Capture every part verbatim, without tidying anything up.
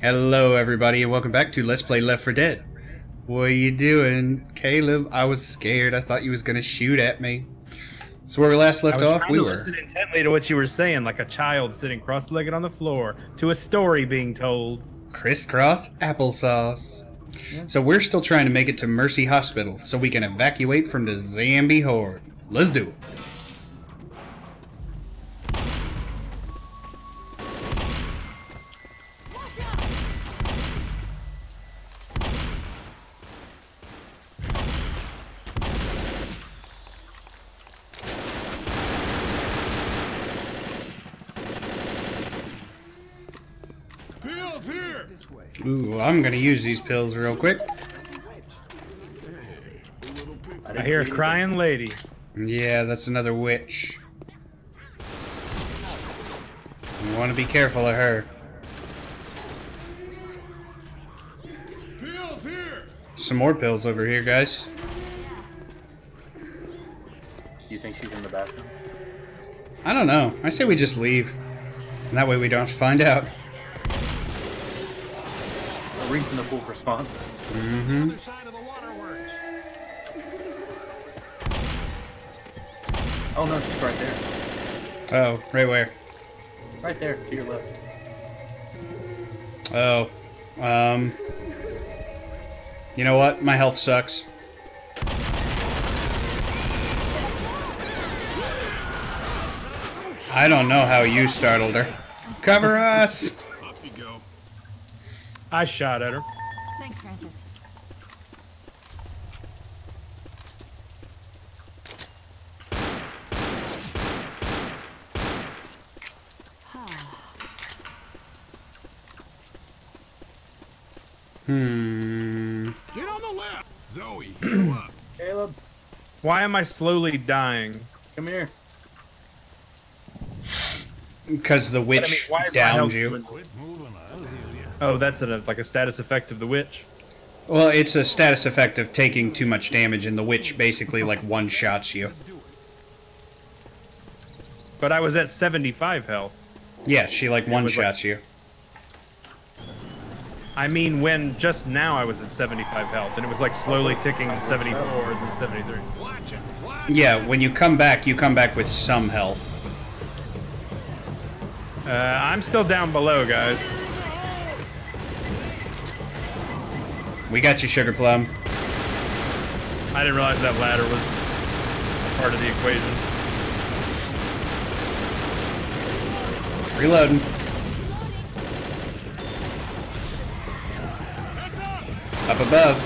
Hello everybody and welcome back to Let's Play Left four Dead. What are you doing, Caleb? I was scared. I thought you was gonna shoot at me. So where we last left off, we were listening intently to what you were saying, like a child sitting cross-legged on the floor to a story being told. Crisscross applesauce. Yeah. So we're still trying to make it to Mercy Hospital so we can evacuate from the zombie horde. Let's do it. Ooh, I'm gonna use these pills real quick. I hear a crying lady. Yeah, that's another witch. You want to be careful of her. Pills here. Some more pills over here, guys. You think she's in the bathroom? I don't know. I say we just leave. And that way we don't have to find out. Reasonable response. Mm-hmm. Oh no, she's right there. Oh, right where? Right there, to your left. Oh, um, you know what? My health sucks. I don't know how you startled her. Cover us. I shot at her. Thanks, Francis. Hmm. Get on the left, Zoe. Go up. Caleb. Why am I slowly dying? Come here. Because the witch I mean, downed you. Oh, that's a, like a status effect of the witch? Well, it's a status effect of taking too much damage, and the witch basically, like, one-shots you. But I was at seventy-five health. Yeah, she, like, one-shots like... you. I mean, when just now I was at seventy-five health, and it was, like, slowly ticking to seventy-four and then seventy-three. Yeah, when you come back, you come back with some health. Uh, I'm still down below, guys. We got you, Sugar Plum. I didn't realize that ladder was part of the equation. Reloading. Up above.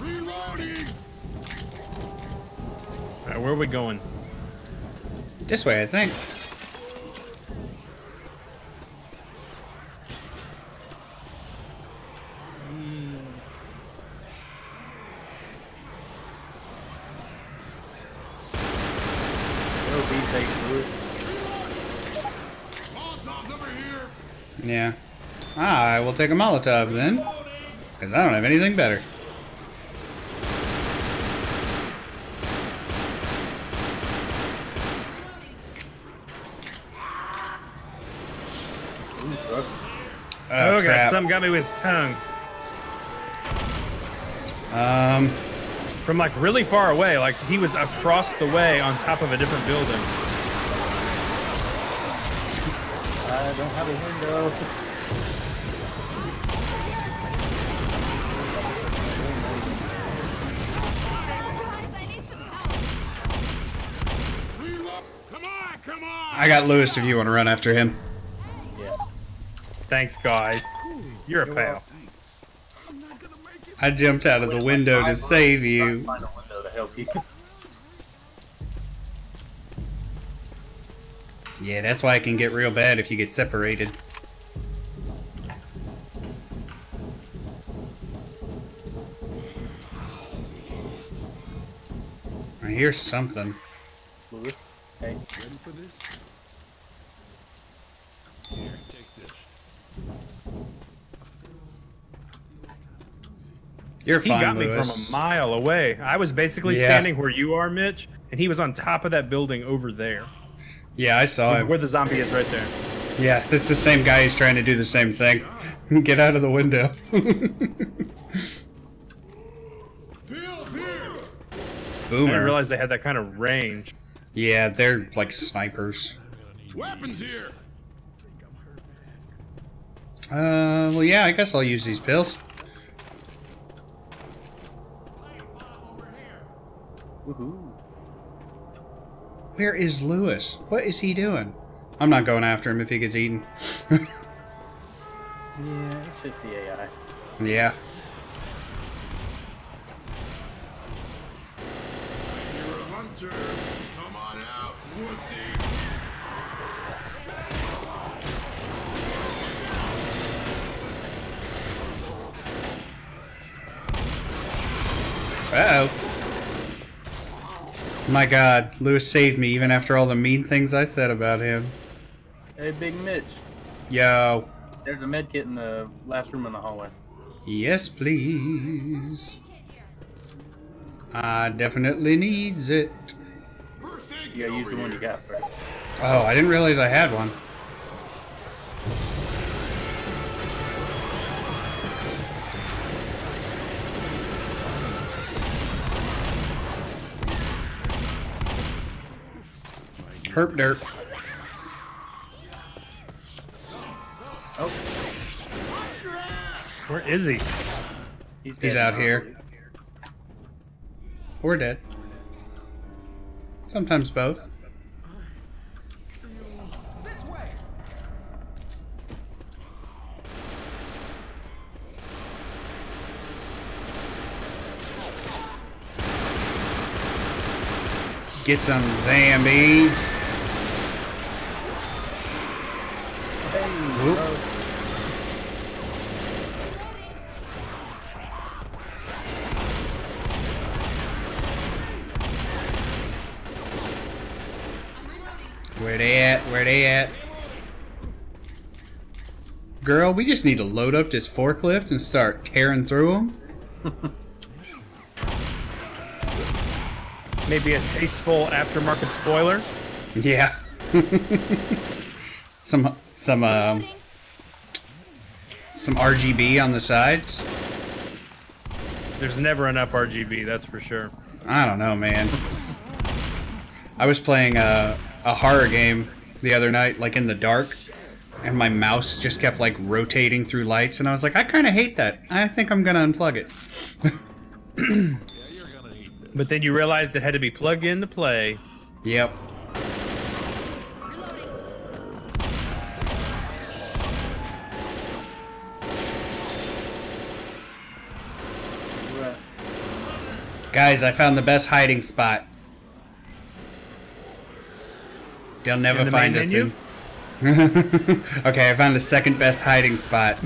Reloading. All right, where are we going? This way, I think. Yeah. I will take a Molotov then, because I don't have anything better. Oh, oh god, some got me with his tongue. Um, From like really far away, like he was across the way on top of a different building. I don't have a window. Come on, come on! I got Lewis if you want to run after him. Thanks, guys. You're a pal. I jumped out of the window to save you. Yeah, that's why it can get real bad if you get separated. I hear something. Lewis, hey, ready for this? Here, take this. You're he fine, got Lewis. me from a mile away. I was basically yeah. standing where you are, Mitch, and he was on top of that building over there. Yeah, I saw him. Where the zombie is right there. Yeah, it's the same guy who's trying to do the same thing. Get out of the window. Boomer. I didn't realize they had that kind of range. Yeah, they're like snipers. Weapons here. Uh, well, yeah, I guess I'll use these pills. Woohoo. Where is Lewis? What is he doing? I'm not going after him if he gets eaten. Yeah, it's just the A I. Yeah. You're a hunter. Come on out, wussy. Uh-oh. My God, Lewis saved me even after all the mean things I said about him. Hey, Big Mitch. Yo. There's a med kit in the last room in the hallway. Yes, please. I definitely needs it. Yeah, use the one you got first. Oh, I didn't realize I had one. Herp derp. Oh. Where is he? He's, He's out here. Or dead. Sometimes both. This way. Get some zombies. Oop. Where they at? Where they at? Girl, we just need to load up this forklift and start tearing through them. Maybe a tasteful aftermarket spoiler? Yeah. Some... Some um, some R G B on the sides. There's never enough R G B, that's for sure. I don't know, man. I was playing a, a horror game the other night, like in the dark, and my mouse just kept like rotating through lights, and I was like, I kind of hate that. I think I'm gonna unplug it. But then you realized it had to be plugged in to play. Yep. Guys, I found the best hiding spot. They'll never the find us in. Okay, I found the second best hiding spot.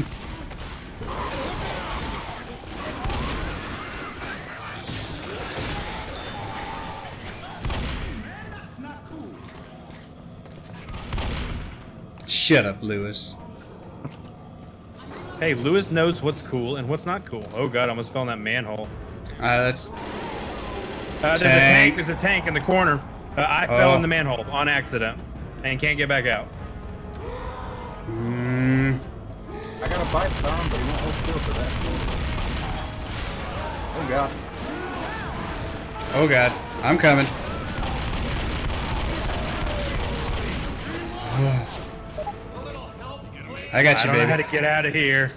Shut up, Lewis. Hey, Lewis knows what's cool and what's not cool. Oh God, I almost fell in that manhole. Uh, that's... Uh, there's, a tank, there's a tank in the corner. Uh, I oh. fell in the manhole on accident and can't get back out. Mm. I got a bite bomb, but he won't hold still for that. Oh God. Oh God, I'm coming. I got you, baby. I don't know how to get out of here.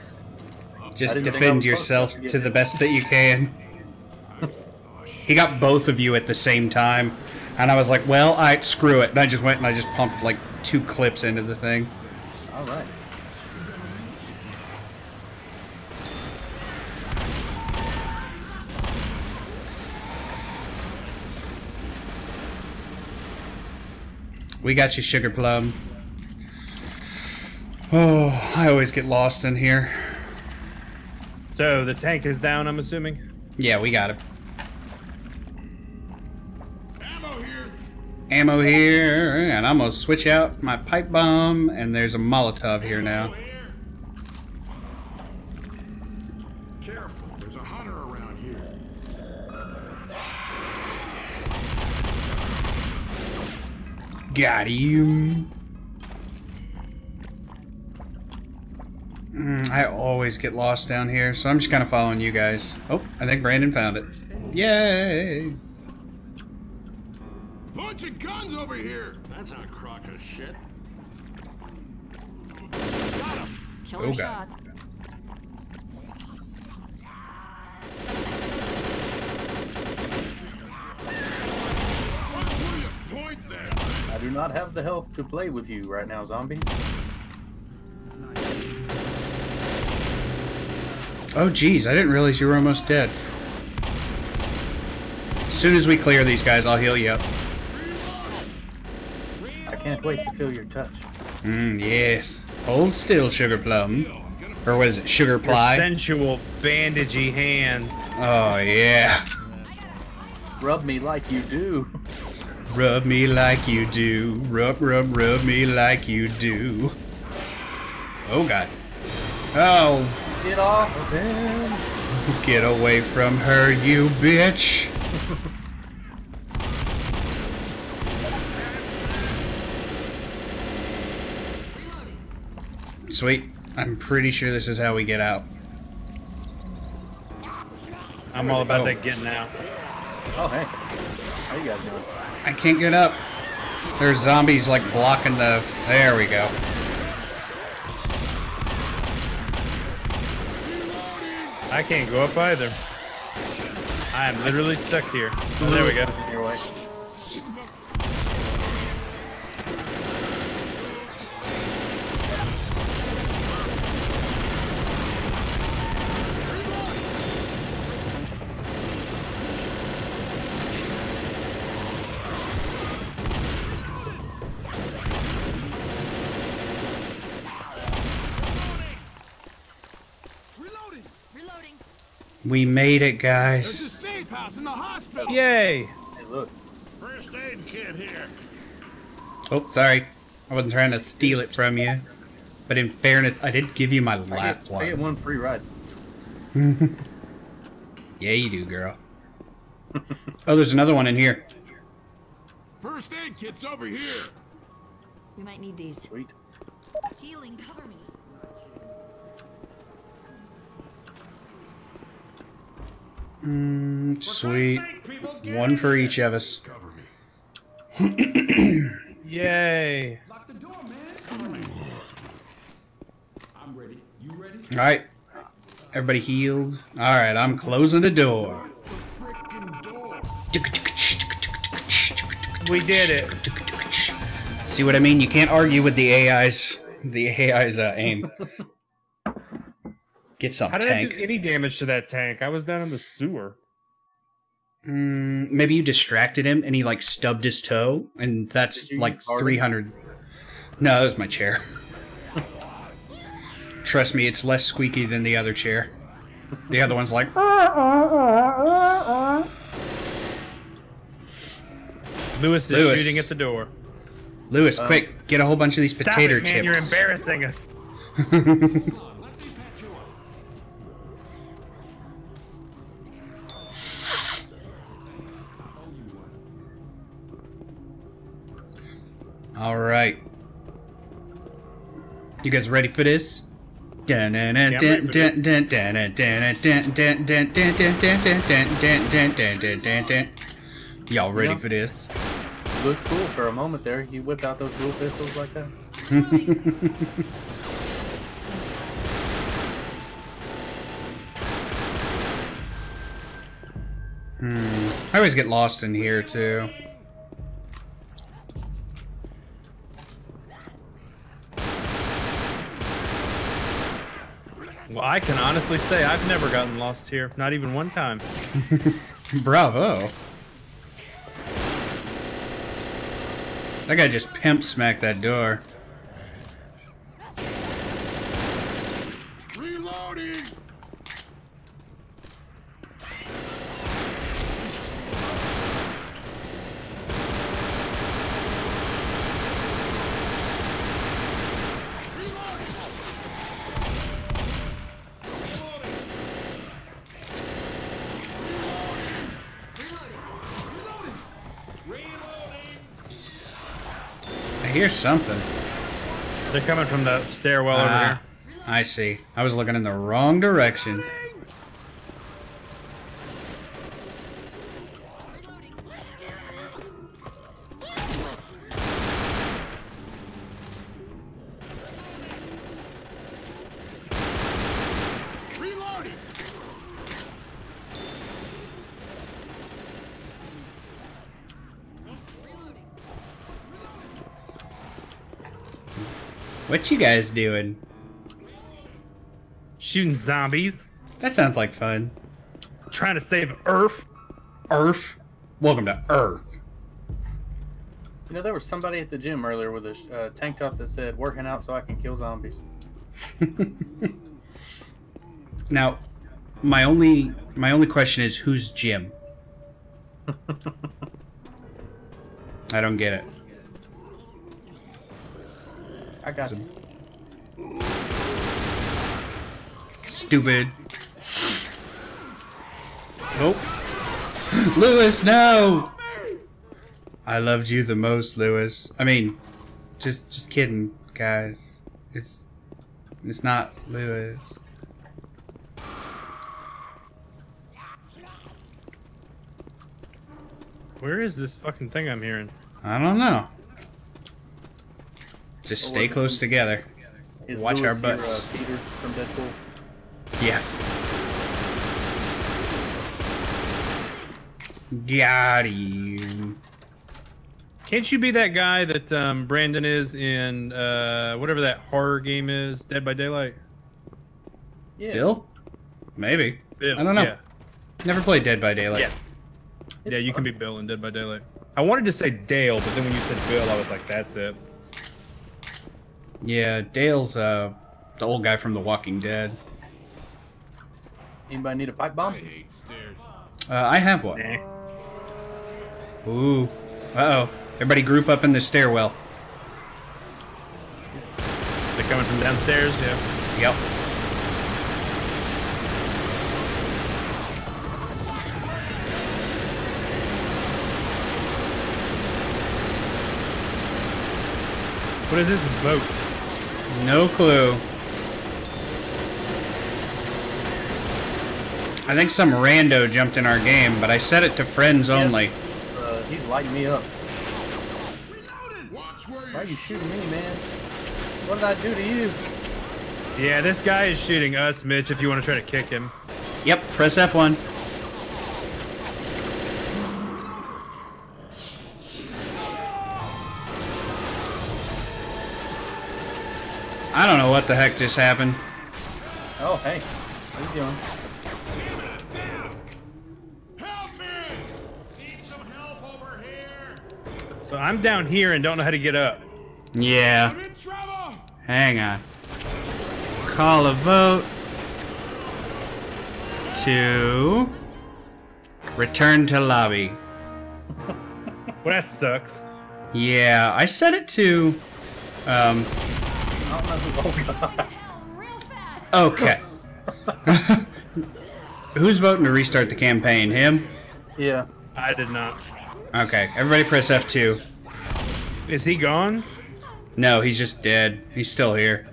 Just defend yourself to the best that you can. He got both of you at the same time, and I was like, well, I screw it. And I just went and I just pumped like two clips into the thing. All right. We got you, Sugar Plum. Oh, I always get lost in here. So the tank is down, I'm assuming? Yeah, we got it. Ammo here, and I'm gonna switch out my pipe bomb, and there's a Molotov here now. Careful, there's a hunter around. Got him. Mm, I always get lost down here, so I'm just kind of following you guys. Oh, I think Brandon found it. Yay! Bunch of guns over here. That's not a crock of shit. Got him. Killer oh, shot. I do not have the health to play with you right now, zombies. Oh geez, I didn't realize you were almost dead. As soon as we clear these guys, I'll heal you up. I can't wait to feel your touch. Mmm, yes. Hold still, Sugar Plum. Or was it Sugar Ply? Your sensual, bandagey hands. Oh yeah. Rub me like you do. Rub me like you do. Rub, rub, rub me like you do. Oh god. Oh. Get off of him. Get away from her, you bitch. Sweet. I'm pretty sure this is how we get out. I'm all about oh. that getting out. Oh, hey. How you guys doing? I can't get up. There's zombies like blocking the... There we go. I can't go up either. I am literally stuck here. Oh, there we go. Your way. We made it, guys. There's a safe house in the hospital. Yay! Hey, look. First aid kit here. Oh, sorry. I wasn't trying to steal it from you. But in fairness, I did give you my last one. I get one free ride. Yeah, you do, girl. Oh, there's another one in here. First aid kit's over here. We might need these. Sweet. Healing, cover me. Mm, sweet. One for each of us. Yay. Lock the door, man. I'm ready. You ready? All right. Everybody healed. All right, I'm closing the door. We did it. See what I mean? You can't argue with the A I's the A I's uh, aim. Get some How did tank. I do any damage to that tank? I was down in the sewer. Mm, maybe you distracted him and he like stubbed his toe, and that's like three hundred. No, that was my chair. Trust me, it's less squeaky than the other chair. The other one's like. Lewis is Lewis. shooting at the door. Lewis, um, quick, get a whole bunch of these stop potato it, man, chips. You're embarrassing us. All right, you guys ready for this? Y'all ready for this? Looked cool for a moment there. You whipped out those dual pistols like that. hmm. I always get lost in here too. Well, I can honestly say I've never gotten lost here. Not even one time. Bravo. That guy just pimp smacked that door. Reloading. hear something. They're coming from the stairwell uh, over here. I see. I was looking in the wrong direction. What you guys doing? Shooting zombies. That sounds like fun. Trying to save Earth. Earth? Welcome to Earth. You know, there was somebody at the gym earlier with a uh, tank top that said, working out so I can kill zombies. Now, my only, my only question is, who's Jim? I don't get it. I got you. Stupid. Nope. Lewis, no! I loved you the most, Lewis. I mean, just just kidding, guys. It's it's not Lewis. Where is this fucking thing I'm hearing? I don't know. Just stay close together. Is Watch Lewis our butts. Your, uh, Peter from Deadpool? Yeah. Got you. Can't you be that guy that um, Brandon is in uh, whatever that horror game is, Dead by Daylight? Yeah. Bill? Maybe. Bill, I don't know. Yeah. Never played Dead by Daylight. Yeah. It's yeah, you fun. Can be Bill in Dead by Daylight. I wanted to say Dale, but then when you said Bill, I was like, that's it. Yeah, Dale's uh, the old guy from The Walking Dead. Anybody need a pipe bomb? I hate stairs. Uh, I have one. Nah. Ooh. Uh-oh. Everybody group up in the stairwell. They're coming from downstairs? Yeah. Yep. What is this boat? No clue. I think some rando jumped in our game, but I set it to friends yeah. only. Uh, he's lighting me up. Why are you shooting me, man? What did I do to you? Yeah, this guy is shooting us, Mitch, if you want to try to kick him. Yep, press F one. I don't know what the heck just happened. Oh, hey. How you doing? Help me! Need some help over here. So I'm down here and don't know how to get up. Yeah. I'm in trouble. Hang on. Call a vote to return to lobby. Well, that sucks. Yeah, I set it to... Um... Oh, God. Okay. Who's voting to restart the campaign? Him? Yeah. I did not. Okay. Everybody press F two. Is he gone? No, he's just dead. He's still here.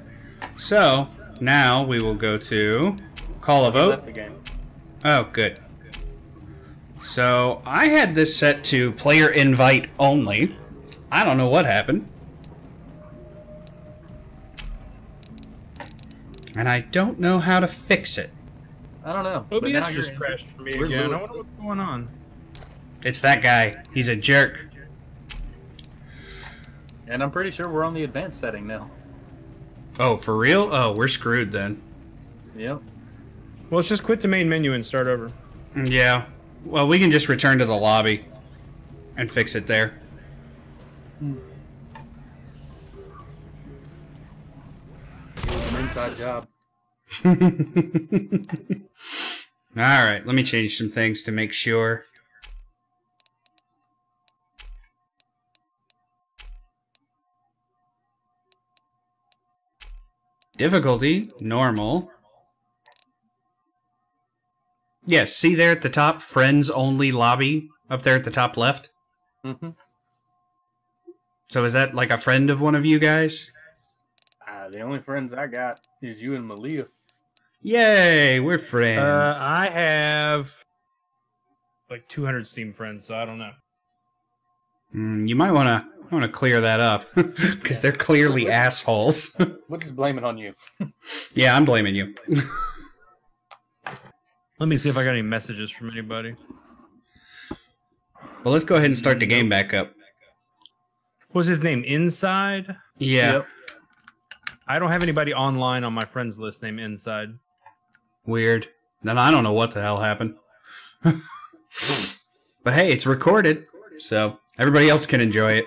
So, now we will go to call a vote. Oh, good. So, I had this set to player invite only. I don't know what happened. And I don't know how to fix it. I don't know. O B S just crashed for me again. I wonder what's going on. It's that guy. He's a jerk. And I'm pretty sure we're on the advanced setting now. Oh, for real? Oh, we're screwed then. Yep. Well, let's just quit the main menu and start over. Yeah. Well, we can just return to the lobby and fix it there. Hmm. Inside job. All right, let me change some things to make sure. Difficulty, normal. Yes, see there at the top, friends only lobby, up there at the top left? Mm-hmm. So is that like a friend of one of you guys? Uh, the only friends I got is you and Malia. Yay, we're friends. Uh, I have like two hundred Steam friends, so I don't know. Mm, you might want to want to clear that up, because yeah. They're clearly we're, assholes. We're just blaming on you. Yeah, I'm blaming you. Let me see if I got any messages from anybody. Well, let's go ahead and start the game back up. What's his name? Inside? Yeah. Yep. I don't have anybody online on my friends list named Inside. Weird. Then I don't know what the hell happened. But hey, it's recorded, so everybody else can enjoy it.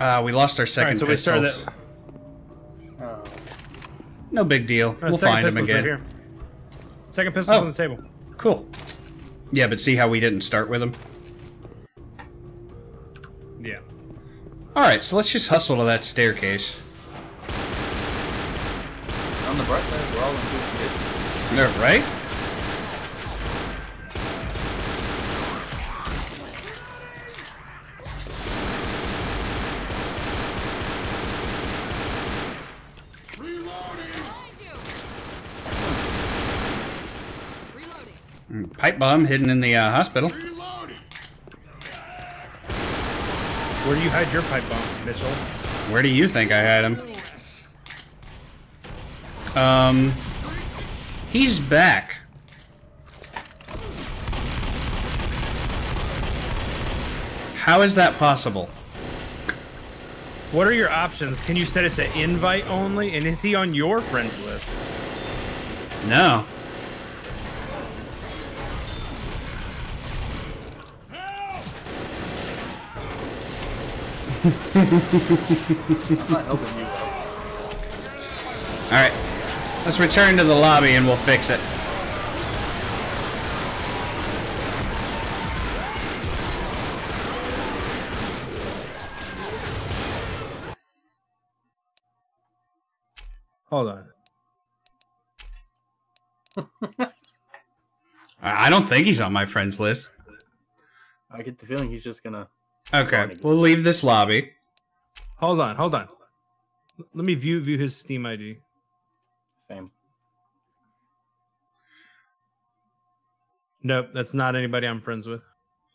Ah, uh, we lost our second right, so pistols. That... Uh... No big deal. Right, we'll find him again. Right here. Second pistol's oh, on the table. Cool. Yeah, but see how we didn't start with him? Yeah. Alright, so let's just hustle to that staircase. On the bright side, we're all in good condition. They're right? Pipe bomb hidden in the uh, hospital. Where do you hide your pipe bombs, Mitchell? Where do you think I hide them? Um, he's back. How is that possible? What are your options? Can you set it to invite only? And is he on your friends list? No. I'm not helping you. Alright, let's return to the lobby and we'll fix it. Hold on. I don't think he's on my friends list. I get the feeling he's just gonna... Okay, we'll leave this lobby. Hold on, hold on. Let me view view his Steam I D. Same. Nope, that's not anybody I'm friends with.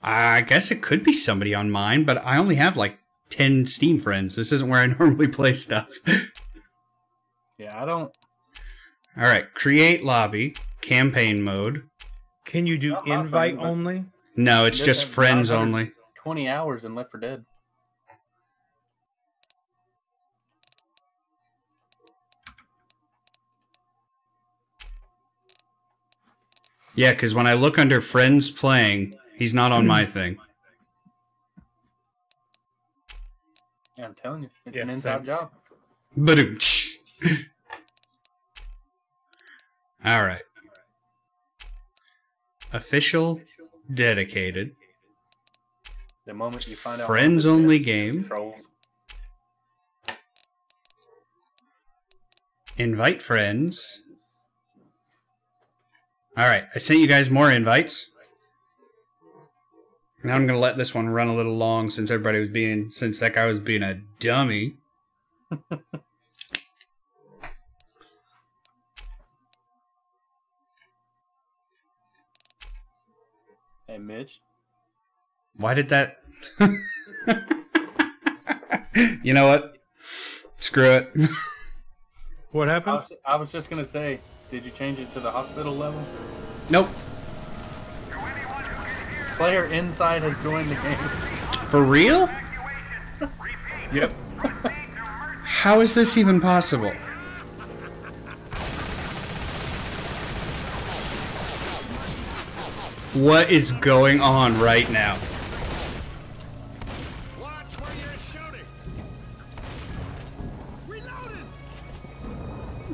I guess it could be somebody on mine, but I only have like ten Steam friends. This isn't where I normally play stuff. Yeah, I don't... Alright, create lobby, campaign mode. Can you do invite only? No, it's just friends only. twenty hours in Left four Dead. Yeah, because when I look under friends playing, he's not on my thing. Yeah, I'm telling you, it's yeah, an inside same. job. Ba-doom-tsh. All right. Official, dedicated. The moment you find out friends only game. Invite friends. Alright, I sent you guys more invites. Now I'm gonna let this one run a little long since everybody was being since that guy was being a dummy. Hey Mitch. Why did that... You know what? Screw it. What happened? I was, I was just going to say, did you change it to the hospital level? Nope. Player inside has joined the game. For real? Yep. How is this even possible? What is going on right now?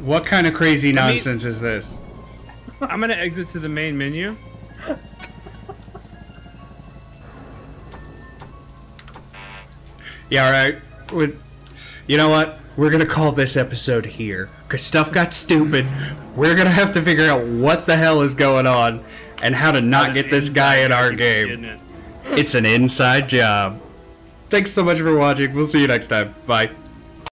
What kind of crazy nonsense is this? I'm gonna exit to the main menu. Yeah, alright. With, you know what? We're gonna call this episode here. Because stuff got stupid. We're gonna have to figure out what the hell is going on and how to not get this guy in our game. It's an inside job. Thanks so much for watching. We'll see you next time. Bye.